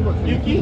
Yuki.